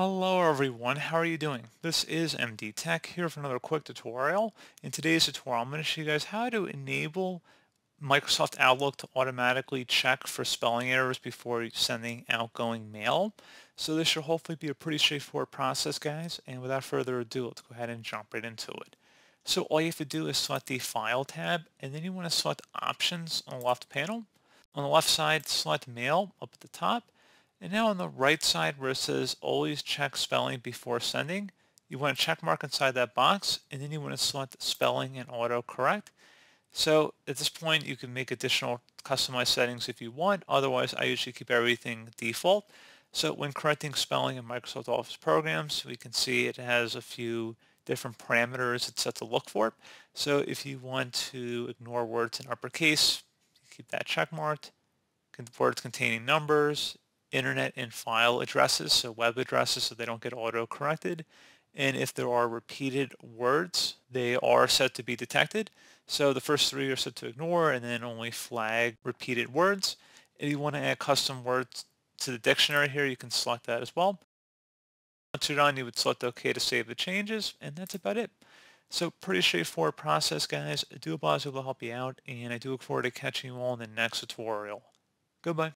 Hello everyone, how are you doing? This is MD Tech here for another quick tutorial. In today's tutorial, I'm going to show you guys how to enable Microsoft Outlook to automatically check for spelling errors before sending outgoing mail. So this should hopefully be a pretty straightforward process, guys, and without further ado, let's go ahead and jump right into it. So all you have to do is select the File tab, and then you want to select Options on the left panel. On the left side, select Mail up at the top. And now on the right side where it says always check spelling before sending, you want to check mark inside that box, and then you want to select spelling and autocorrect. So at this point you can make additional customized settings if you want. Otherwise I usually keep everything default. So when correcting spelling in Microsoft Office programs, we can see it has a few different parameters it's set to look for. So if you want to ignore words in uppercase, keep that check marked. Words containing numbers, internet and file addresses, so web addresses, so they don't get auto-corrected. And if there are repeated words, they are set to be detected. So the first three are set to ignore and then only flag repeated words. If you want to add custom words to the dictionary here, you can select that as well. Once you're done, you would select OK to save the changes, and that's about it. So pretty straightforward process, guys. I do hope I was able to help you out, and I do look forward to catching you all in the next tutorial. Goodbye.